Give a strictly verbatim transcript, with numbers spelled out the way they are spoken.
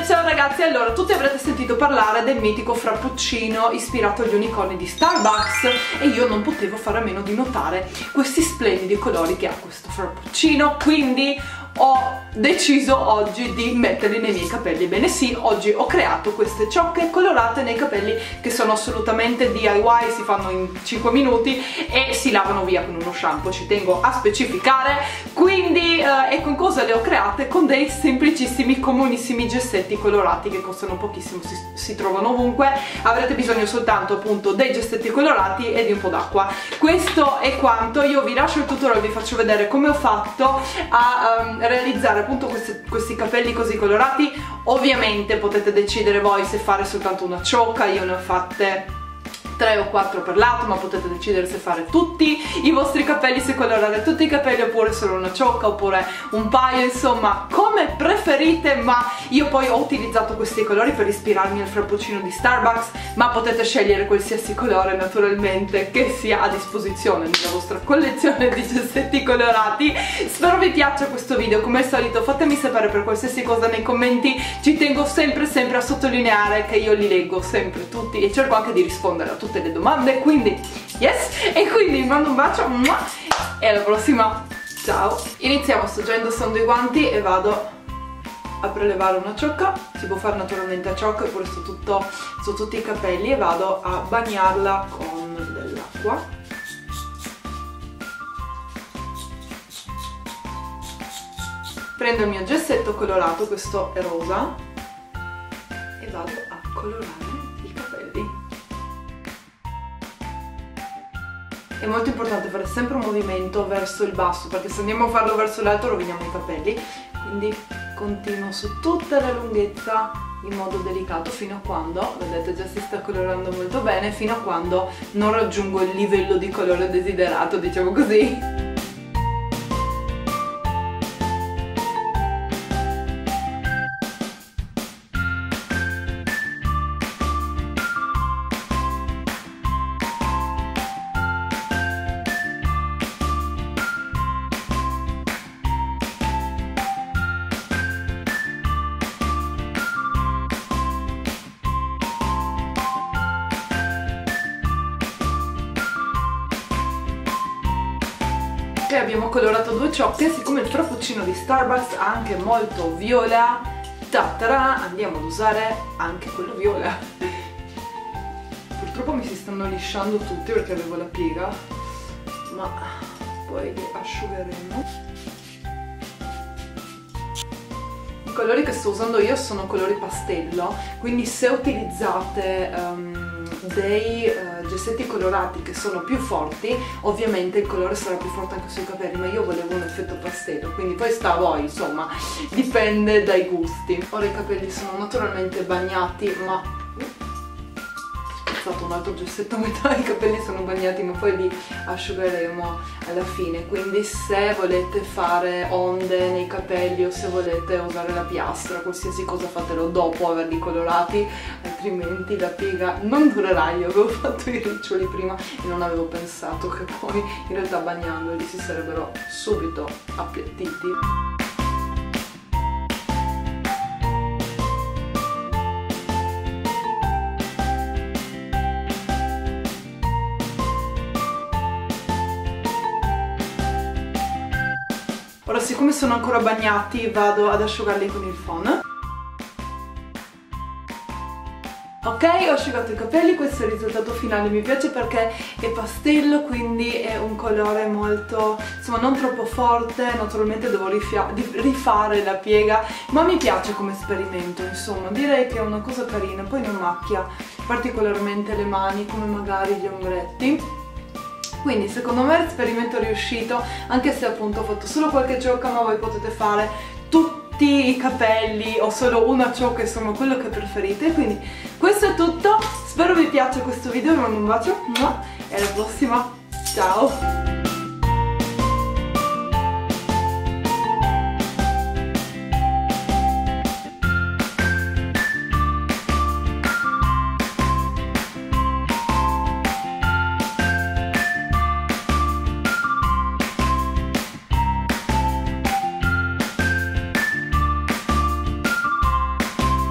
Eh, ciao ragazzi, allora tutti avrete sentito parlare del mitico Frappuccino ispirato agli unicorni di Starbucks e io non potevo fare a meno di notare questi splendidi colori che ha questo Frappuccino, quindi ho deciso oggi di metterli nei miei capelli. Bene sì, oggi ho creato queste ciocche colorate nei capelli che sono assolutamente D I Y, si fanno in cinque minuti e si lavano via con uno shampoo, ci tengo a specificare. Quindi eh, ecco in cosa le ho create: con dei semplicissimi, comunissimi gessetti colorati che costano pochissimo, si, si trovano ovunque, avrete bisogno soltanto appunto dei gessetti colorati e di un po' d'acqua. Questo è quanto. Io vi lascio il tutorial, vi faccio vedere come ho fatto a um, realizzare appunto questi, questi capelli così colorati. Ovviamente potete decidere voi se fare soltanto una ciocca, io ne ho fatte tre o quattro per lato, ma potete decidere se fare tutti i vostri capelli, se colorare tutti i capelli oppure solo una ciocca oppure un paio, insomma come preferite. Ma io poi ho utilizzato questi colori per ispirarmi al Frappuccino di Starbucks, ma potete scegliere qualsiasi colore naturalmente che sia a disposizione nella vostra collezione di gessetti colorati. Spero vi piaccia questo video, come al solito fatemi sapere per qualsiasi cosa nei commenti, ci tengo sempre sempre a sottolineare che io li leggo sempre tutti e cerco anche di rispondere a tutti le domande, quindi yes, e quindi mando un bacio e alla prossima, ciao. Iniziamo, sto già indossando i guanti e vado a prelevare una ciocca, si può fare naturalmente a ciocca oppure su, tutto, su tutti i capelli, e vado a bagnarla con dell'acqua. Prendo il mio gessetto colorato, questo è rosa, e vado a colorare. È molto importante fare sempre un movimento verso il basso, perché se andiamo a farlo verso l'alto roviniamo i capelli, quindi continuo su tutta la lunghezza in modo delicato fino a quando, vedete già si sta colorando molto bene, fino a quando non raggiungo il livello di colore desiderato, diciamo così. Ok, abbiamo colorato due ciocche, siccome il Frappuccino di Starbucks ha anche molto viola, tatara, andiamo ad usare anche quello viola. Purtroppo mi si stanno lisciando tutti perché avevo la piega, ma poi li asciugheremo. I colori che sto usando io sono colori pastello, quindi se utilizzate um, dei... Uh, gessetti colorati che sono più forti, ovviamente il colore sarà più forte anche sui capelli, ma io volevo un effetto pastello, quindi poi sta a voi, insomma dipende dai gusti. Ora i capelli sono naturalmente bagnati, ma ho spezzato un altro gessetto a metà, i capelli sono bagnati ma poi li asciugheremo alla fine, quindi se volete fare onde nei capelli o se volete usare la piastra, qualsiasi cosa, fatelo dopo averli colorati, altrimenti la piega non durerà. Io avevo fatto i riccioli prima e non avevo pensato che poi in realtà bagnandoli si sarebbero subito appiattiti. Ora, siccome sono ancora bagnati, vado ad asciugarli con il phon. Ok, ho asciugato i capelli, questo è il risultato finale, mi piace perché è pastello, quindi è un colore molto, insomma non troppo forte, naturalmente devo rifare la piega, ma mi piace come esperimento, insomma direi che è una cosa carina, poi non macchia particolarmente le mani come magari gli ombretti. Quindi secondo me l'esperimento è riuscito, anche se appunto ho fatto solo qualche ciocca, ma voi potete fare tutti i capelli o solo una ciocca, insomma quello che preferite. Quindi questo è tutto, spero vi piaccia questo video, vi mando un bacio e alla prossima, ciao!